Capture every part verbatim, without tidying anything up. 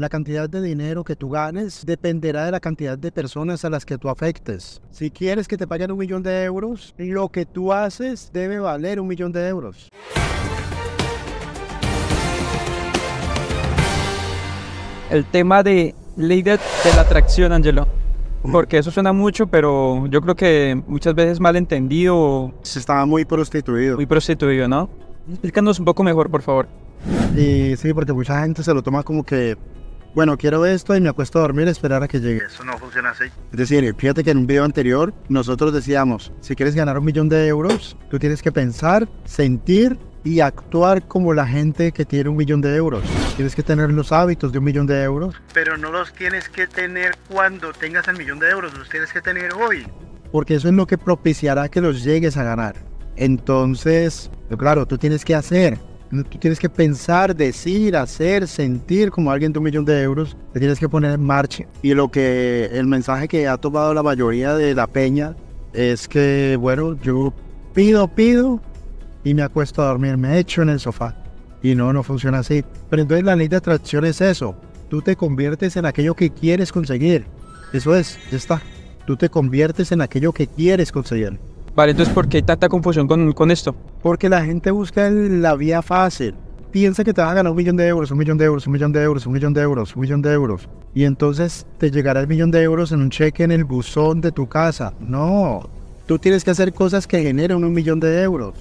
La cantidad de dinero que tú ganes dependerá de la cantidad de personas a las que tú afectes. Si quieres que te paguen un millón de euros, lo que tú haces debe valer un millón de euros. El tema de ley de, de la atracción, Ángelo, porque eso suena mucho, pero yo creo que muchas veces mal entendido. Se estaba muy prostituido. Muy prostituido, ¿no? Explícanos un poco mejor, por favor. Y sí, porque mucha gente se lo toma como que, bueno, quiero esto y me acuesto a dormir a esperar a que llegue. Eso no funciona así. Es decir, fíjate que en un video anterior nosotros decíamos, si quieres ganar un millón de euros, tú tienes que pensar, sentir y actuar como la gente que tiene un millón de euros. Tienes que tener los hábitos de un millón de euros. Pero no los tienes que tener cuando tengas el millón de euros, los tienes que tener hoy. Porque eso es lo que propiciará que los llegues a ganar. Entonces, claro, tú tienes que hacer, tú tienes que pensar, decir, hacer, sentir como alguien de un millón de euros. Te tienes que poner en marcha. Y lo que, el mensaje que ha tomado la mayoría de la peña es que, bueno, yo pido, pido, y me acuesto a dormir, me echo en el sofá. Y no, no funciona así. Pero entonces la ley de atracción es eso. Tú te conviertes en aquello que quieres conseguir. Eso es, ya está. Tú te conviertes en aquello que quieres conseguir. Vale, entonces ¿por qué hay tanta confusión con, con esto? Porque la gente busca la vía fácil. Piensa que te vas a ganar un millón de euros, un millón de euros, un millón de euros, un millón de euros, un millón de euros. Y entonces te llegará el millón de euros en un cheque en el buzón de tu casa. No, tú tienes que hacer cosas que generen un millón de euros.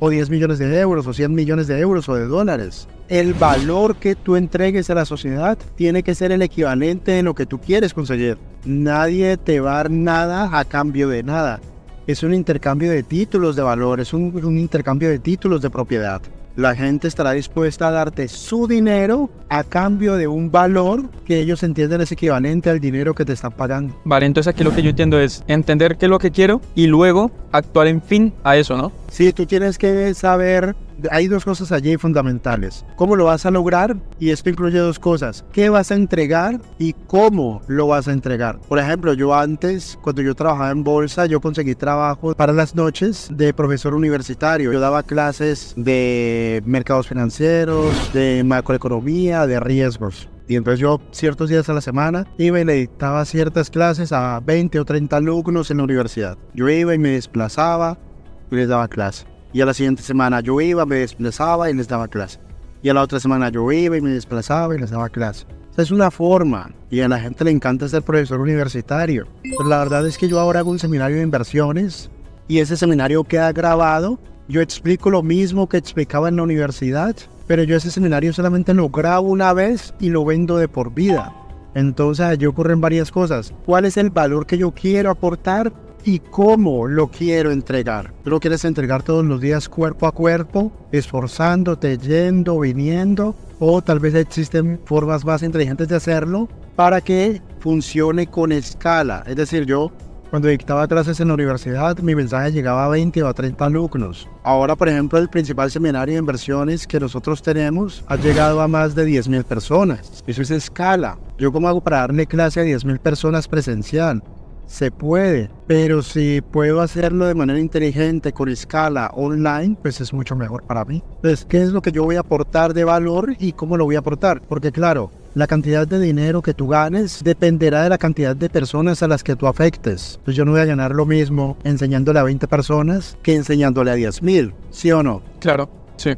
O diez millones de euros, o cien millones de euros, o de dólares. El valor que tú entregues a la sociedad tiene que ser el equivalente en lo que tú quieres conseguir. Nadie te va a dar nada a cambio de nada. Es un intercambio de títulos de valor, es un, un intercambio de títulos de propiedad. La gente estará dispuesta a darte su dinero a cambio de un valor que ellos entienden es equivalente al dinero que te están pagando. Vale, entonces aquí lo que yo entiendo es entender qué es lo que quiero y luego actuar en fin a eso, ¿no? Sí, tú tienes que saber, hay dos cosas allí fundamentales. ¿Cómo lo vas a lograr? Y esto incluye dos cosas. ¿Qué vas a entregar y cómo lo vas a entregar? Por ejemplo, yo antes, cuando yo trabajaba en bolsa, yo conseguí trabajo para las noches de profesor universitario. Yo daba clases de mercados financieros, de macroeconomía, de riesgos. Y entonces yo ciertos días a la semana iba y le dictaba ciertas clases a veinte o treinta alumnos en la universidad. Yo iba y me desplazaba y les daba clase. Y a la siguiente semana yo iba, me desplazaba y les daba clase. Y a la otra semana yo iba y me desplazaba y les daba clase. Esa es una forma. Y a la gente le encanta ser profesor universitario. Pero la verdad es que yo ahora hago un seminario de inversiones. Y ese seminario queda grabado. Yo explico lo mismo que explicaba en la universidad. Pero yo ese seminario solamente lo grabo una vez y lo vendo de por vida. Entonces allí ocurren varias cosas. ¿Cuál es el valor que yo quiero aportar? ¿Y cómo lo quiero entregar? Tú lo quieres entregar todos los días cuerpo a cuerpo, esforzándote, yendo, viniendo, o tal vez existen formas más inteligentes de hacerlo para que funcione con escala. Es decir, yo cuando dictaba clases en la universidad, mi mensaje llegaba a veinte o a treinta alumnos. Ahora, por ejemplo, el principal seminario de inversiones que nosotros tenemos ha llegado a más de diez mil personas. Eso es escala. ¿Yo cómo hago para darle clase a diez mil personas presencial? Se puede, pero si puedo hacerlo de manera inteligente, con escala, online, pues es mucho mejor para mí. Entonces, ¿qué es lo que yo voy a aportar de valor y cómo lo voy a aportar? Porque claro, la cantidad de dinero que tú ganes dependerá de la cantidad de personas a las que tú afectes. Entonces yo no voy a ganar lo mismo enseñándole a veinte personas que enseñándole a diez mil, ¿sí o no? Claro, sí.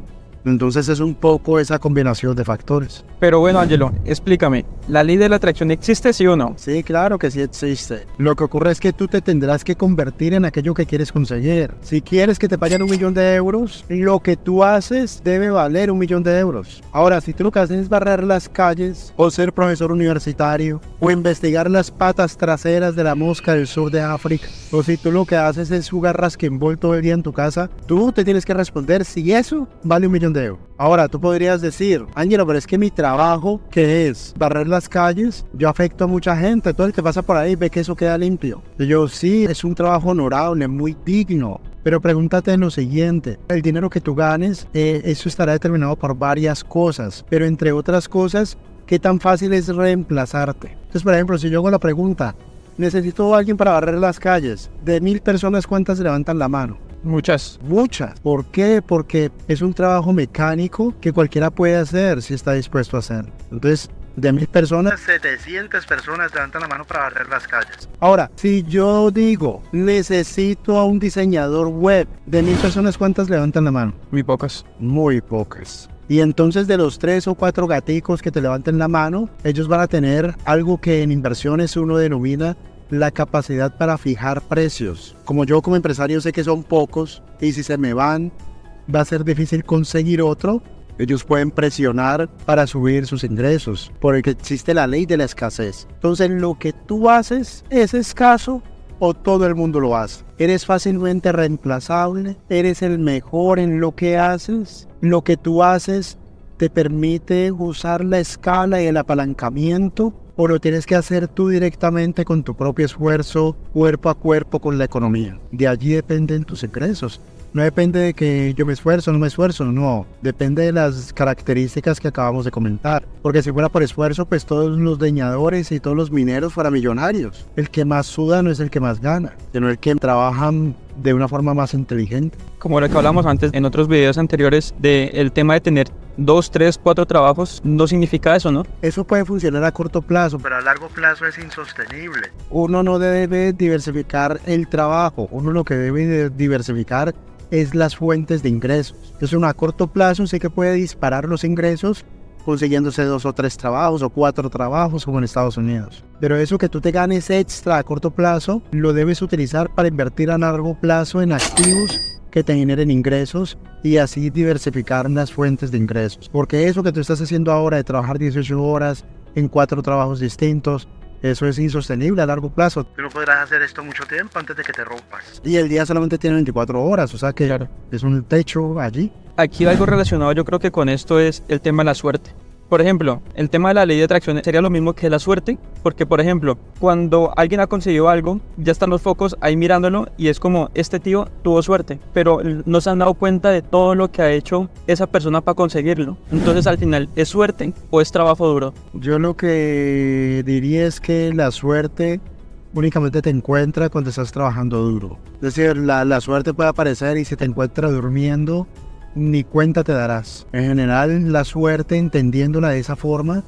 Entonces es un poco esa combinación de factores. Pero bueno, Ángelo, explícame, ¿la ley de la atracción existe, sí o no? Sí, claro que sí existe. Lo que ocurre es que tú te tendrás que convertir en aquello que quieres conseguir. Si quieres que te paguen un millón de euros, lo que tú haces debe valer un millón de euros. Ahora, si tú lo que haces es barrer las calles, o ser profesor universitario, o investigar las patas traseras de la mosca del sur de África, o si tú lo que haces es jugar rasquinbol todo el día en tu casa, tú te tienes que responder si eso vale un millón de euros. Ahora, tú podrías decir, Ángelo, pero es que mi trabajo, que es barrer las calles, yo afecto a mucha gente, todo el que pasa por ahí ve que eso queda limpio. Y yo, sí, es un trabajo honorable, muy digno, pero pregúntate lo siguiente, el dinero que tú ganes, eh, eso estará determinado por varias cosas, pero entre otras cosas, ¿qué tan fácil es reemplazarte? Entonces, por ejemplo, si yo hago la pregunta, necesito a alguien para barrer las calles, de mil personas, ¿cuántas levantan la mano? Muchas. Muchas. ¿Por qué? Porque es un trabajo mecánico que cualquiera puede hacer si está dispuesto a hacer. Entonces, de mil personas, setecientas personas levantan la mano para barrer las calles. Ahora, si yo digo, necesito a un diseñador web, de mil personas, ¿cuántas levantan la mano? Muy pocas. Muy pocas. Y entonces de los tres o cuatro gaticos que te levanten la mano, ellos van a tener algo que en inversiones uno denomina la capacidad para fijar precios. Como yo como empresario sé que son pocos y si se me van, va a ser difícil conseguir otro. Ellos pueden presionar para subir sus ingresos, porque existe la ley de la escasez. Entonces, lo que tú haces es escaso o todo el mundo lo hace. Eres fácilmente reemplazable, eres el mejor en lo que haces. Lo que tú haces te permite usar la escala y el apalancamiento, o lo tienes que hacer tú directamente con tu propio esfuerzo, cuerpo a cuerpo con la economía. De allí dependen tus ingresos. No depende de que yo me esfuerzo, no me esfuerzo, no. Depende de las características que acabamos de comentar. Porque si fuera por esfuerzo, pues todos los leñadores y todos los mineros fueran millonarios. El que más suda no es el que más gana, sino el que trabajan de una forma más inteligente. Como lo que hablamos antes en otros videos anteriores del tema de tener dos, tres, cuatro trabajos, no significa eso, ¿no? Eso puede funcionar a corto plazo, pero a largo plazo es insostenible. Uno no debe diversificar el trabajo, uno lo que debe diversificar es las fuentes de ingresos. Entonces, a corto plazo sí que puede disparar los ingresos consiguiéndose dos o tres trabajos o cuatro trabajos como en Estados Unidos. Pero eso que tú te ganes extra a corto plazo lo debes utilizar para invertir a largo plazo en activos que te generen ingresos y así diversificar las fuentes de ingresos. Porque eso que tú estás haciendo ahora de trabajar dieciocho horas en cuatro trabajos distintos, eso es insostenible a largo plazo. Tú no podrás hacer esto mucho tiempo antes de que te rompas. Y el día solamente tiene veinticuatro horas, o sea que claro, es un techo allí. Aquí algo relacionado yo creo que con esto es el tema de la suerte. Por ejemplo, el tema de la ley de atracción sería lo mismo que la suerte, porque por ejemplo, cuando alguien ha conseguido algo, ya están los focos ahí mirándolo y es como, este tío tuvo suerte, pero no se han dado cuenta de todo lo que ha hecho esa persona para conseguirlo. Entonces al final, ¿es suerte o es trabajo duro? Yo lo que diría es que la suerte únicamente te encuentra cuando estás trabajando duro. Es decir, la, la suerte puede aparecer y si te encuentra durmiendo, ni cuenta te darás. En general, la suerte, entendiéndola de esa forma,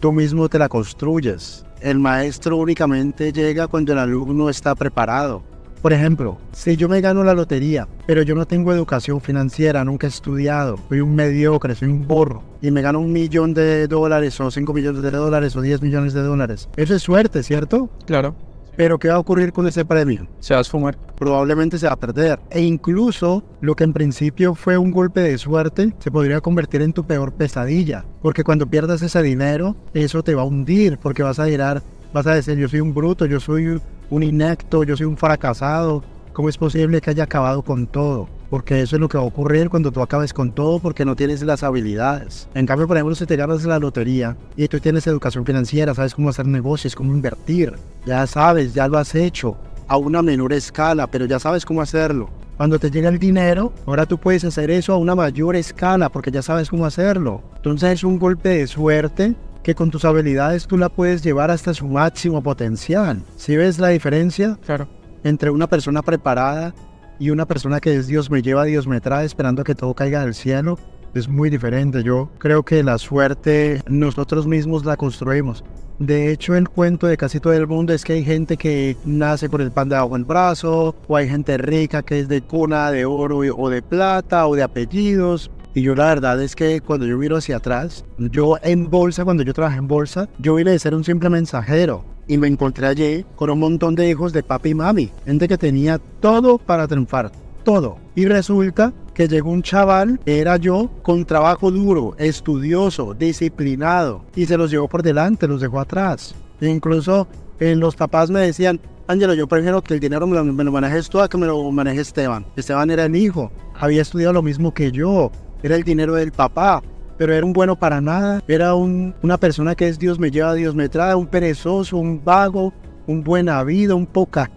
tú mismo te la construyes. El maestro únicamente llega cuando el alumno está preparado. Por ejemplo, si yo me gano la lotería, pero yo no tengo educación financiera, nunca he estudiado, soy un mediocre, soy un burro, y me gano un millón de dólares, o cinco millones de dólares, o diez millones de dólares, eso es suerte, ¿cierto? Claro. Pero ¿qué va a ocurrir con ese premio? Se va a esfumar. Probablemente se va a perder. E incluso lo que en principio fue un golpe de suerte se podría convertir en tu peor pesadilla. Porque cuando pierdas ese dinero, eso te va a hundir. Porque vas a girar, vas a decir, yo soy un bruto, yo soy un inepto, yo soy un fracasado. ¿Cómo es posible que haya acabado con todo? Porque eso es lo que va a ocurrir cuando tú acabes con todo, porque no tienes las habilidades. En cambio, por ejemplo, si te ganas la lotería y tú tienes educación financiera, sabes cómo hacer negocios, cómo invertir, ya sabes, ya lo has hecho a una menor escala, pero ya sabes cómo hacerlo. Cuando te llega el dinero, ahora tú puedes hacer eso a una mayor escala, porque ya sabes cómo hacerlo. Entonces es un golpe de suerte que con tus habilidades tú la puedes llevar hasta su máximo potencial. ¿Sí ves la diferencia? Claro. Entre una persona preparada y una persona que es Dios me lleva, Dios me trae, esperando que todo caiga del cielo, es muy diferente. Yo creo que la suerte nosotros mismos la construimos. De hecho, el cuento de casi todo el mundo es que hay gente que nace con el pan debajo del brazo, o hay gente rica que es de cuna de oro o de plata o de apellidos. Y yo la verdad es que cuando yo miro hacia atrás, yo en bolsa, cuando yo trabajé en bolsa, yo vine de ser un simple mensajero. Y me encontré allí con un montón de hijos de papi y mami, gente que tenía todo para triunfar, todo. Y resulta que llegó un chaval, era yo, con trabajo duro, estudioso, disciplinado, y se los llevó por delante, los dejó atrás. E incluso eh, los papás me decían, Ángelo, yo prefiero que el dinero me lo, me lo manejes tú a que me lo maneje Esteban. Esteban era el hijo, había estudiado lo mismo que yo, era el dinero del papá. Pero era un bueno para nada, era un, una persona que es Dios me lleva, Dios me trae, un perezoso, un vago, un buen habido, un poca.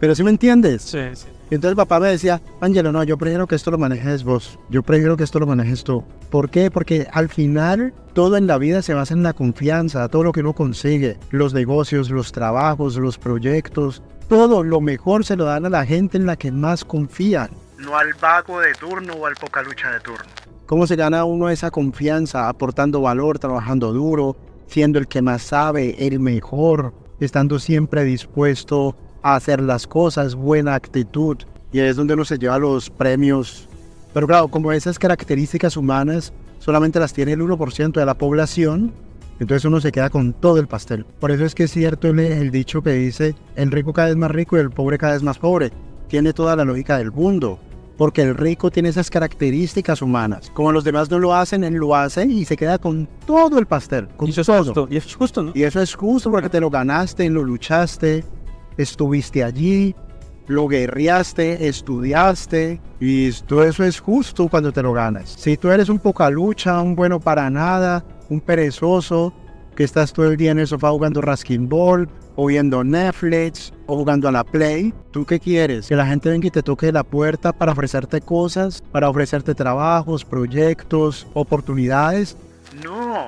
Pero ¿sí me entiendes? Sí, sí. Y entonces el papá me decía, Ángelo, no, yo prefiero que esto lo manejes vos, yo prefiero que esto lo manejes tú. ¿Por qué? Porque al final todo en la vida se basa en la confianza, todo lo que uno consigue, los negocios, los trabajos, los proyectos, todo lo mejor se lo dan a la gente en la que más confían. No al vago de turno o al poca lucha de turno. ¿Cómo se gana uno esa confianza? Aportando valor, trabajando duro, siendo el que más sabe, el mejor, estando siempre dispuesto a hacer las cosas, buena actitud. Y es donde uno se lleva los premios. Pero claro, como esas características humanas solamente las tiene el uno por ciento de la población, entonces uno se queda con todo el pastel. Por eso es que es cierto el, el dicho que dice, el rico cada vez más rico y el pobre cada vez más pobre. Tiene toda la lógica del mundo, porque el rico tiene esas características humanas. Como los demás no lo hacen, él lo hace y se queda con todo el pastel. Con y eso todo. Es justo, y eso es justo, ¿no? Y eso es justo porque te lo ganaste, lo luchaste, estuviste allí, lo guerreaste, estudiaste, y todo eso es justo cuando te lo ganas. Si tú eres un poca lucha, un bueno para nada, un perezoso, que estás todo el día en el sofá jugando Raskin Ball, o viendo Netflix, o jugando a la Play, ¿tú qué quieres? Que la gente venga y te toque la puerta para ofrecerte cosas, para ofrecerte trabajos, proyectos, oportunidades. No.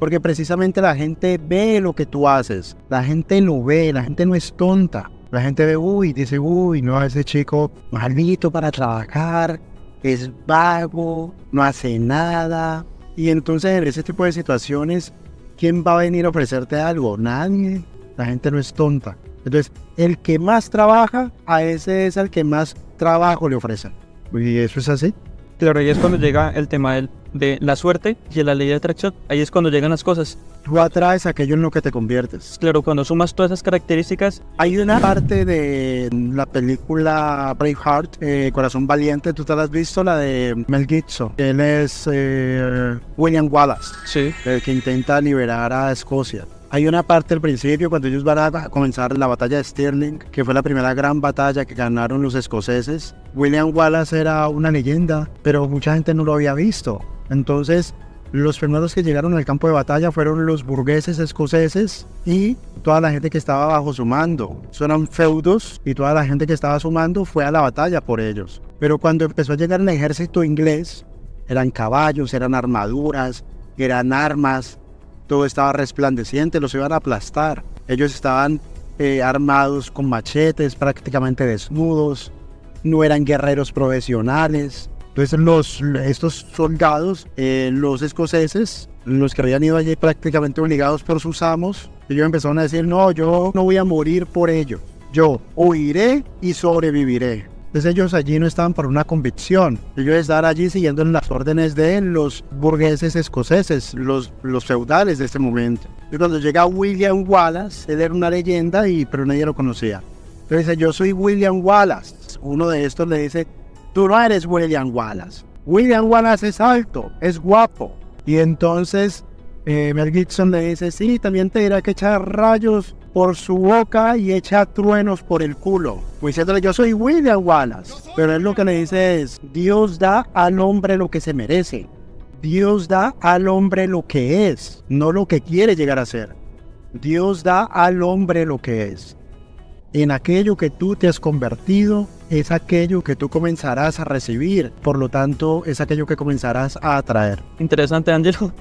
Porque precisamente la gente ve lo que tú haces, la gente lo ve, la gente no es tonta. La gente ve, uy, dice, uy, no, ese chico malito para trabajar, es vago, no hace nada. Y entonces en ese tipo de situaciones, ¿quién va a venir a ofrecerte algo? Nadie. La gente no es tonta. Entonces, el que más trabaja, a ese es al que más trabajo le ofrecen. Y eso es así. Claro, ahí es cuando llega el tema de, de la suerte y de la ley de atracción. Ahí es cuando llegan las cosas. Tú atraes aquello en lo que te conviertes. Claro, cuando sumas todas esas características. Hay una parte de la película Braveheart, eh, Corazón Valiente, ¿tú te la has visto? La de Mel Gibson. Él es eh, William Wallace, sí, el que intenta liberar a Escocia. Hay una parte al principio cuando ellos van a comenzar la batalla de Stirling, que fue la primera gran batalla que ganaron los escoceses. William Wallace era una leyenda, pero mucha gente no lo había visto. Entonces, los primeros que llegaron al campo de batalla fueron los burgueses escoceses y toda la gente que estaba bajo su mando. Eso eran feudos y toda la gente que estaba a su mando fue a la batalla por ellos. Pero cuando empezó a llegar el ejército inglés, eran caballos, eran armaduras, eran armas. Todo estaba resplandeciente, los iban a aplastar. Ellos estaban eh, armados con machetes, prácticamente desnudos. No eran guerreros profesionales. Entonces los, estos soldados, eh, los escoceses, los que habían ido allí prácticamente obligados por sus amos, ellos empezaron a decir, no, yo no voy a morir por ello. Yo huiré y sobreviviré. Entonces ellos allí no estaban por una convicción, ellos estaban allí siguiendo las órdenes de los burgueses escoceses, los, los feudales de este momento. Y cuando llega William Wallace, él era una leyenda, y, pero nadie lo conocía. Entonces dice, yo soy William Wallace. Uno de estos le dice, tú no eres William Wallace. William Wallace es alto, es guapo. Y entonces eh, Mel Gibson le dice, sí, también te dirá que echar rayos por su boca y echa truenos por el culo. Pues diciéndole, yo soy William Wallace. Pero él lo que le dice es, Dios da al hombre lo que se merece. Dios da al hombre lo que es, no lo que quiere llegar a ser. Dios da al hombre lo que es. En aquello que tú te has convertido, es aquello que tú comenzarás a recibir. Por lo tanto, es aquello que comenzarás a atraer. Interesante, Ángelo.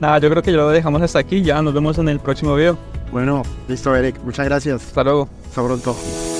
Nada, yo creo que ya lo dejamos hasta aquí. Ya nos vemos en el próximo video. Bueno, listo, Eric. Muchas gracias. Hasta luego. Hasta pronto.